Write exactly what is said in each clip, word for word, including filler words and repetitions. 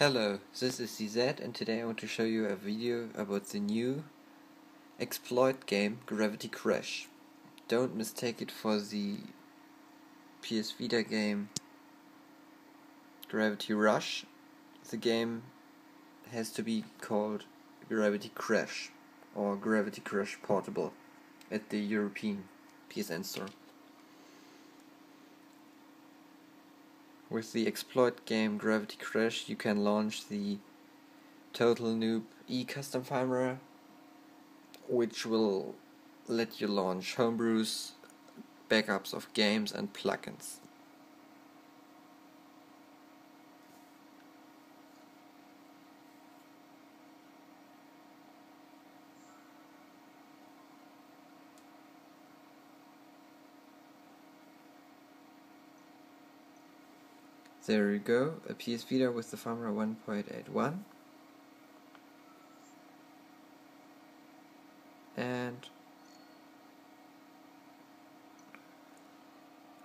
Hello, this is Z Z, and today I want to show you a video about the new exploit game Gravity Crush. Don't mistake it for the P S Vita game Gravity Rush. The game has to be called Gravity Crush or Gravity Crush Portable at the European P S N store. With the exploit game Gravity Crush, you can launch the Total Noob eCustom Firmware, which will let you launch homebrews, backups of games, and plugins. There you go, a P S Vita with the firmware one point eight one. And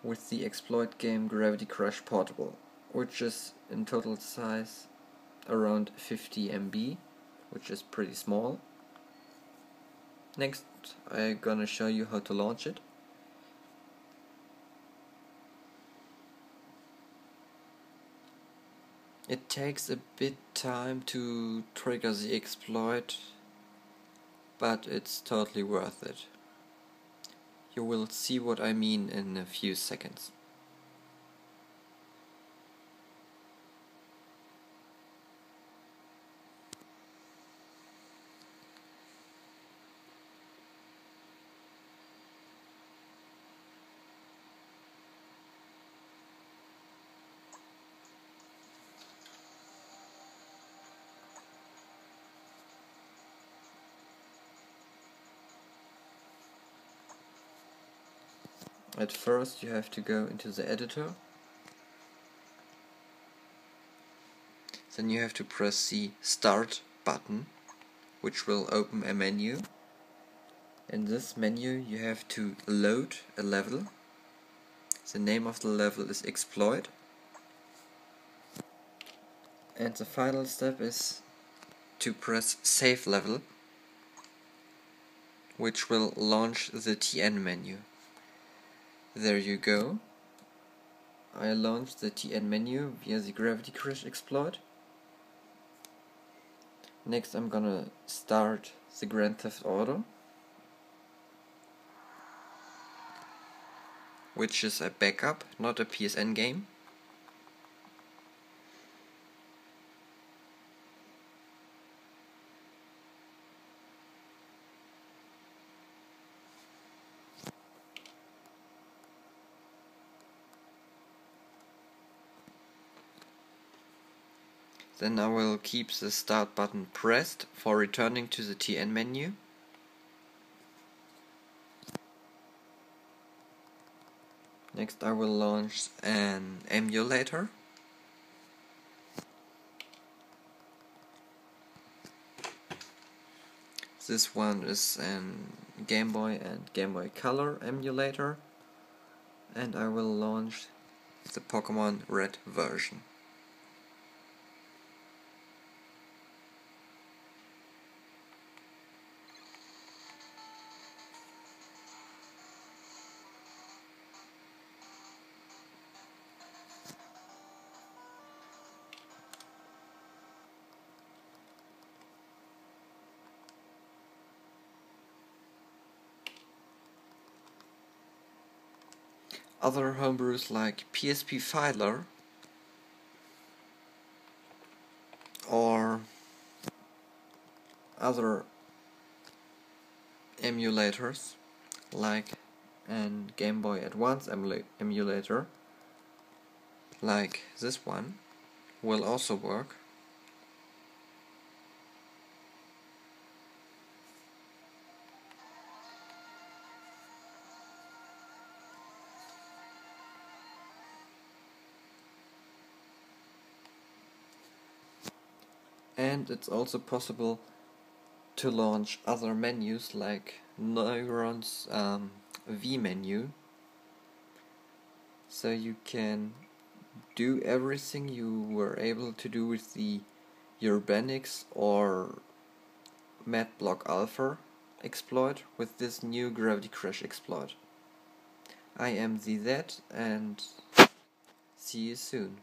with the exploit game Gravity Crush Portable, which is in total size around fifty megabytes, which is pretty small. Next, I'm gonna show you how to launch it. It takes a bit time to trigger the exploit, but it's totally worth it. You will see what I mean in a few seconds. At first you have to go into the editor, then you have to press the Start button, which will open a menu. In this menu you have to load a level. The name of the level is Exploit, and the final step is to press Save Level, which will launch the T N menu. There you go. I launched the T N menu via the Gravity Crush exploit. Next I'm gonna start the Grand Theft Auto, which is a backup, not a P S N game. Then I will keep the Start button pressed for returning to the T N menu. Next I will launch an emulator. This one is a Game Boy and Game Boy Color emulator, and I will launch the Pokémon Red version. Other homebrews like P S P Filer or other emulators like an Game Boy Advance emula emulator like this one will also work. And it's also possible to launch other menus like Neuron's um, V menu, so you can do everything you were able to do with the Urbanix or MatBlockAlpha exploit with this new Gravity Crush exploit. I am Z Z, and see you soon.